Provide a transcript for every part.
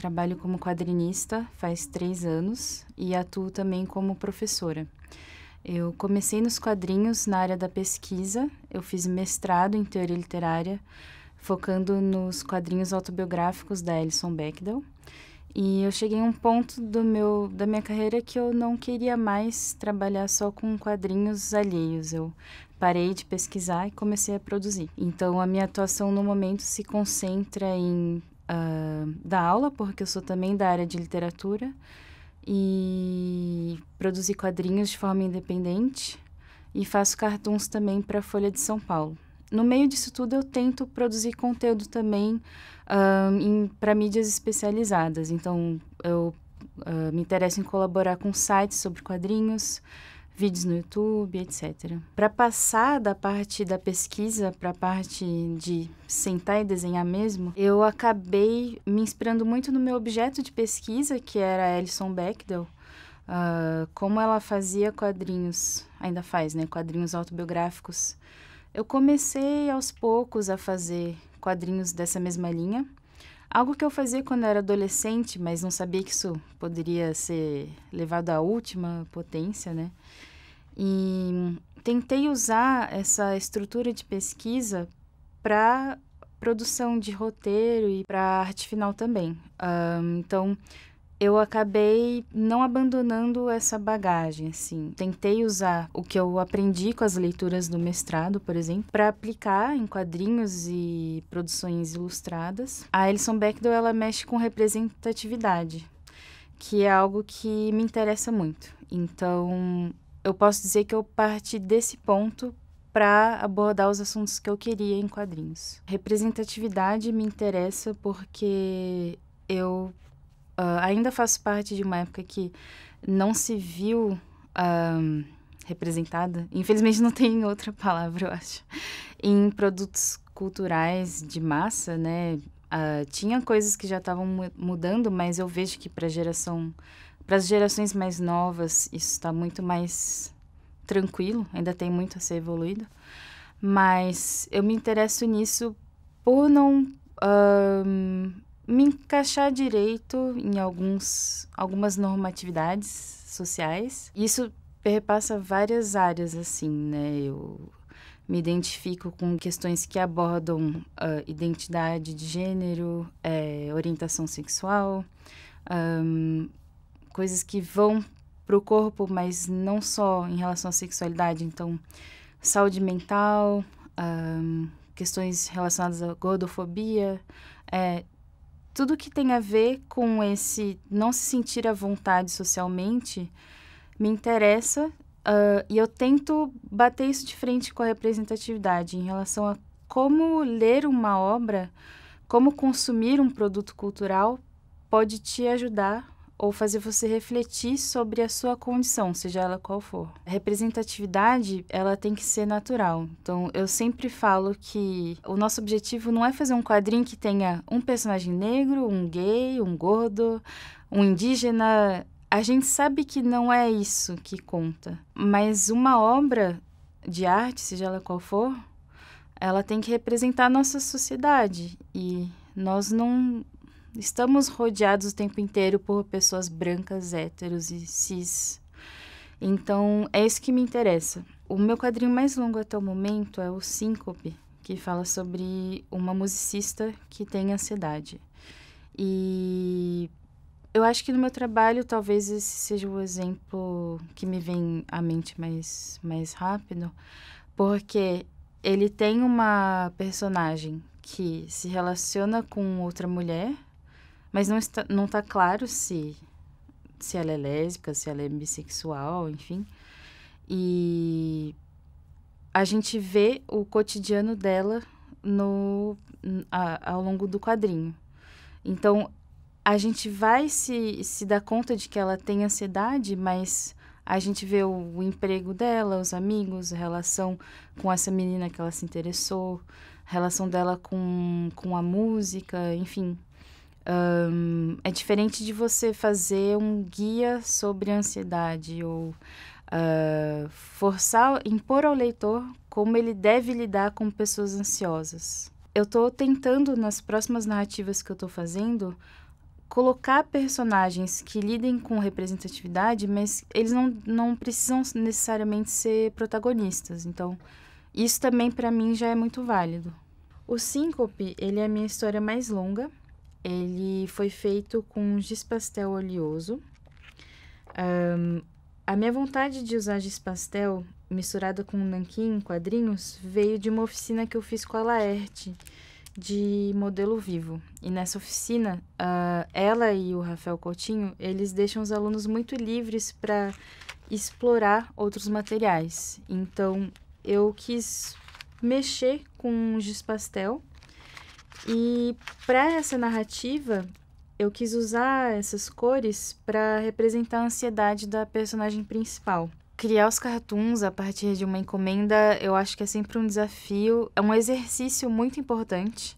trabalho como quadrinista faz 3 anos e atuo também como professora. Eu comecei nos quadrinhos na área da pesquisa, eu fiz mestrado em teoria literária, focando nos quadrinhos autobiográficos da Alison Bechdel. E eu cheguei a um ponto da minha carreira que eu não queria mais trabalhar só com quadrinhos alheios. Eu parei de pesquisar e comecei a produzir. Então, a minha atuação no momento se concentra em dar aula, porque eu sou também da área de literatura, e produzir quadrinhos de forma independente, e faço cartoons também para a Folha de São Paulo. No meio disso tudo, eu tento produzir conteúdo também para mídias especializadas. Então, eu me interesso em colaborar com sites sobre quadrinhos, vídeos no YouTube, etc. Para passar da parte da pesquisa para a parte de sentar e desenhar mesmo, eu acabei me inspirando muito no meu objeto de pesquisa, que era a Alison Bechdel. Como ela fazia quadrinhos, ainda faz, né? Quadrinhos autobiográficos. Eu comecei aos poucos a fazer quadrinhos dessa mesma linha. Algo que eu fazia quando era adolescente, mas não sabia que isso poderia ser levado à última potência, né? E tentei usar essa estrutura de pesquisa para produção de roteiro e para arte final também. Então, eu acabei não abandonando essa bagagem, assim. Tentei usar o que eu aprendi com as leituras do mestrado, por exemplo, para aplicar em quadrinhos e produções ilustradas. A Alison Bechdel, ela mexe com representatividade, que é algo que me interessa muito. Então, eu posso dizer que eu parti desse ponto para abordar os assuntos que eu queria em quadrinhos. Representatividade me interessa porque eu ainda faço parte de uma época que não se viu representada, infelizmente não tem outra palavra, eu acho, em produtos culturais de massa, né? Tinha coisas que já estavam mudando, mas eu vejo que para as gerações mais novas isso está muito mais tranquilo, ainda tem muito a ser evoluído, mas eu me interesso nisso por não me encaixar direito em algumas normatividades sociais. Isso perpassa várias áreas, assim, né? Eu me identifico com questões que abordam identidade de gênero, orientação sexual, coisas que vão para o corpo, mas não só em relação à sexualidade. Então, saúde mental, questões relacionadas à gordofobia, tudo que tem a ver com esse não se sentir à vontade socialmente me interessa e eu tento bater isso de frente com a representatividade em relação a como ler uma obra, como consumir um produto cultural pode te ajudar ou fazer você refletir sobre a sua condição, seja ela qual for. A representatividade, ela tem que ser natural. Então, eu sempre falo que o nosso objetivo não é fazer um quadrinho que tenha um personagem negro, um gay, um gordo, um indígena. A gente sabe que não é isso que conta. Mas uma obra de arte, seja ela qual for, ela tem que representar a nossa sociedade. E nós não estamos rodeados o tempo inteiro por pessoas brancas, héteros e cis. Então, é isso que me interessa. O meu quadrinho mais longo até o momento é o Síncope, que fala sobre uma musicista que tem ansiedade. E eu acho que no meu trabalho, talvez esse seja o exemplo que me vem à mente mais rápido, porque ele tem uma personagem que se relaciona com outra mulher, mas não está claro se ela é lésbica, se ela é bissexual, enfim. E a gente vê o cotidiano dela ao longo do quadrinho. Então, a gente vai se dar conta de que ela tem ansiedade, mas a gente vê o emprego dela, os amigos, a relação com essa menina que ela se interessou, a relação dela com a música, enfim. É diferente de você fazer um guia sobre a ansiedade ou impor ao leitor como ele deve lidar com pessoas ansiosas. Eu estou tentando, nas próximas narrativas que eu estou fazendo, colocar personagens que lidem com representatividade, mas eles não precisam necessariamente ser protagonistas. Então, isso também, para mim, já é muito válido. O Síncope, ele é a minha história mais longa. Ele foi feito com giz-pastel oleoso. A minha vontade de usar giz-pastel misturada com nanquim em quadrinhos veio de uma oficina que eu fiz com a Laerte, de modelo vivo. E nessa oficina, ela e o Rafael Coutinho, eles deixam os alunos muito livres para explorar outros materiais. Então, eu quis mexer com giz-pastel e, para essa narrativa, eu quis usar essas cores para representar a ansiedade da personagem principal. Criar os cartoons a partir de uma encomenda, eu acho que é sempre um desafio, é um exercício muito importante,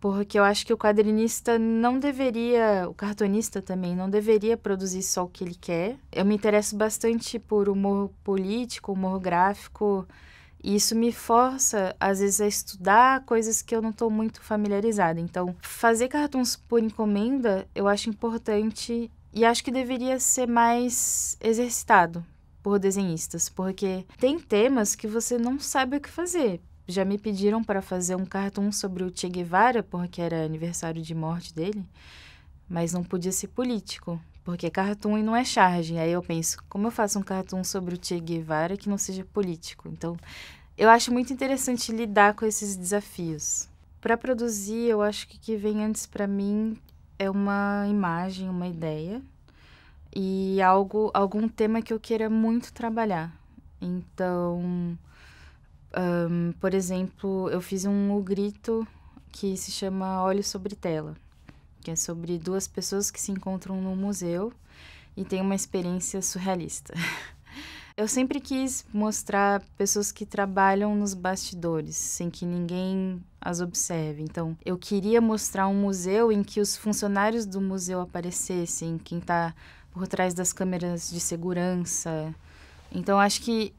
porque eu acho que o quadrinista não deveria, o cartunista também, não deveria produzir só o que ele quer. Eu me interesso bastante por humor político, humor gráfico, e isso me força, às vezes, a estudar coisas que eu não estou muito familiarizada. Então, fazer cartoons por encomenda, eu acho importante e acho que deveria ser mais exercitado por desenhistas, porque tem temas que você não sabe o que fazer. Já me pediram para fazer um cartoon sobre o Che Guevara, porque era aniversário de morte dele, mas não podia ser político, porque é cartoon e não é charge. Aí eu penso, como eu faço um cartoon sobre o Che Guevara que não seja político? Então, eu acho muito interessante lidar com esses desafios. Para produzir, eu acho que o que vem antes para mim é uma imagem, uma ideia, e algum tema que eu queira muito trabalhar. Então, por exemplo, eu fiz um grito que se chama Olho sobre Tela, que é sobre duas pessoas que se encontram num museu e tem uma experiência surrealista. Eu sempre quis mostrar pessoas que trabalham nos bastidores, sem que ninguém as observe. Então, eu queria mostrar um museu em que os funcionários do museu aparecessem, quem está por trás das câmeras de segurança. Então, acho que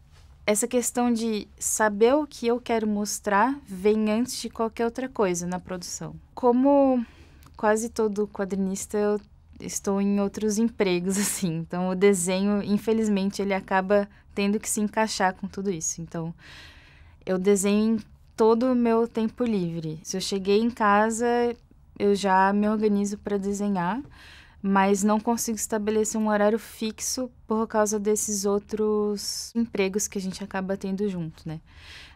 essa questão de saber o que eu quero mostrar vem antes de qualquer outra coisa na produção. Como quase todo quadrinista, eu estou em outros empregos, assim. Então, o desenho, infelizmente, ele acaba tendo que se encaixar com tudo isso. Então, eu desenho em todo o meu tempo livre. Se eu cheguei em casa, eu já me organizo para desenhar, mas não consigo estabelecer um horário fixo por causa desses outros empregos que a gente acaba tendo junto, né?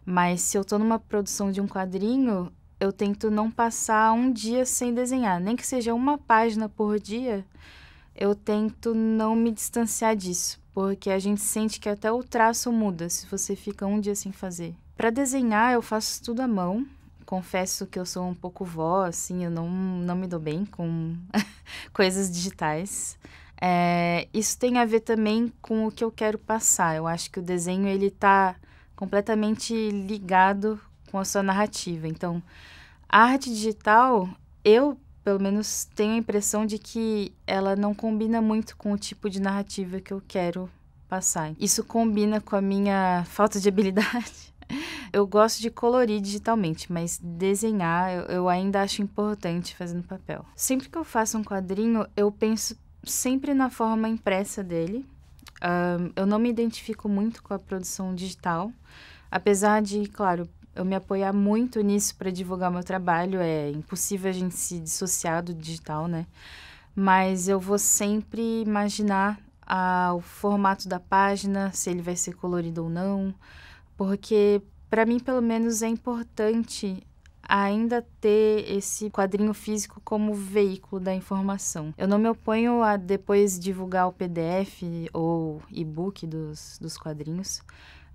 Mas se eu tô numa produção de um quadrinho, eu tento não passar um dia sem desenhar. Nem que seja uma página por dia, eu tento não me distanciar disso, porque a gente sente que até o traço muda se você fica um dia sem fazer. Para desenhar, eu faço tudo à mão. Confesso que eu sou um pouco vó, assim, eu não me dou bem com coisas digitais. Isso tem a ver também com o que eu quero passar. Eu acho que o desenho, ele tá completamente ligado com a sua narrativa. Então, a arte digital, eu, pelo menos, tenho a impressão de que ela não combina muito com o tipo de narrativa que eu quero passar. Isso combina com a minha falta de habilidade. Eu gosto de colorir digitalmente, mas desenhar eu ainda acho importante fazer no papel. Sempre que eu faço um quadrinho, eu penso sempre na forma impressa dele. Eu não me identifico muito com a produção digital, apesar de, claro, eu me apoiar muito nisso para divulgar meu trabalho. É impossível a gente se dissociar do digital, né? Mas eu vou sempre imaginar o formato da página, se ele vai ser colorido ou não, porque para mim, pelo menos, é importante ainda ter esse quadrinho físico como veículo da informação. Eu não me oponho a depois divulgar o PDF ou e-book dos quadrinhos,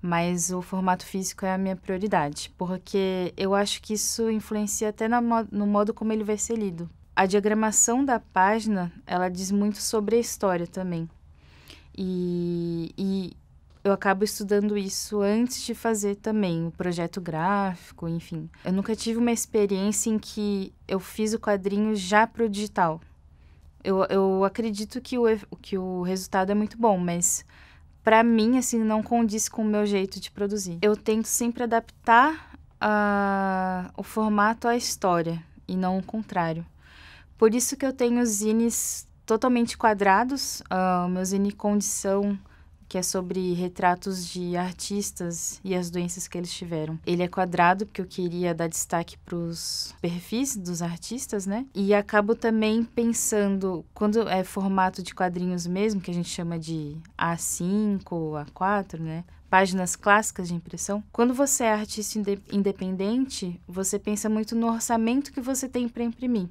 mas o formato físico é a minha prioridade, porque eu acho que isso influencia até no modo como ele vai ser lido. A diagramação da página, ela diz muito sobre a história também. E eu acabo estudando isso antes de fazer também o projeto gráfico, enfim. Eu nunca tive uma experiência em que eu fiz o quadrinho já pro digital. Eu acredito que o resultado é muito bom, mas para mim, assim, não condiz com o meu jeito de produzir. Eu tento sempre adaptar o formato à história e não o contrário. Por isso que eu tenho zines totalmente quadrados. O meu zine Condição, que é sobre retratos de artistas e as doenças que eles tiveram. Ele é quadrado, porque eu queria dar destaque para os perfis dos artistas, né? E acabo também pensando, quando é formato de quadrinhos mesmo, que a gente chama de A5 ou A4, né? Páginas clássicas de impressão. Quando você é artista independente, você pensa muito no orçamento que você tem para imprimir.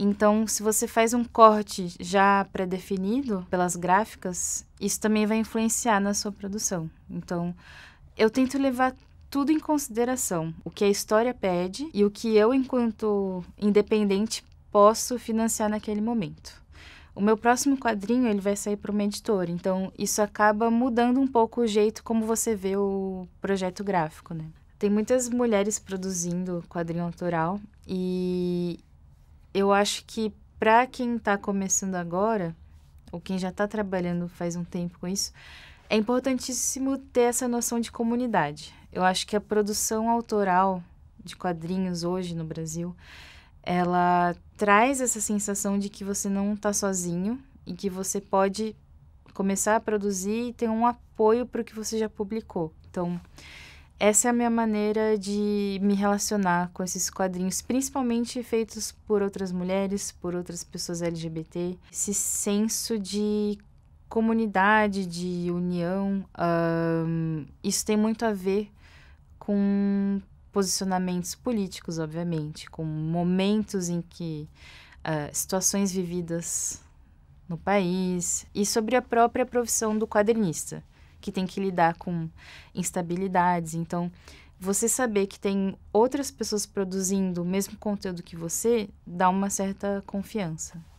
Então, se você faz um corte já pré-definido pelas gráficas, isso também vai influenciar na sua produção. Então, eu tento levar tudo em consideração, o que a história pede e o que eu, enquanto independente, posso financiar naquele momento. O meu próximo quadrinho, ele vai sair para uma editora, então isso acaba mudando um pouco o jeito como você vê o projeto gráfico, né? Tem muitas mulheres produzindo quadrinho autoral e eu acho que para quem está começando agora, ou quem já está trabalhando faz um tempo com isso, é importantíssimo ter essa noção de comunidade. Eu acho que a produção autoral de quadrinhos hoje no Brasil, ela traz essa sensação de que você não está sozinho e que você pode começar a produzir e ter um apoio para o que você já publicou. Então, essa é a minha maneira de me relacionar com esses quadrinhos, principalmente feitos por outras mulheres, por outras pessoas LGBT. Esse senso de comunidade, de união, isso tem muito a ver com posicionamentos políticos, obviamente, com momentos em que situações vividas no país e sobre a própria profissão do quadrinista, que tem que lidar com instabilidades. Então, você saber que tem outras pessoas produzindo o mesmo conteúdo que você, dá uma certa confiança.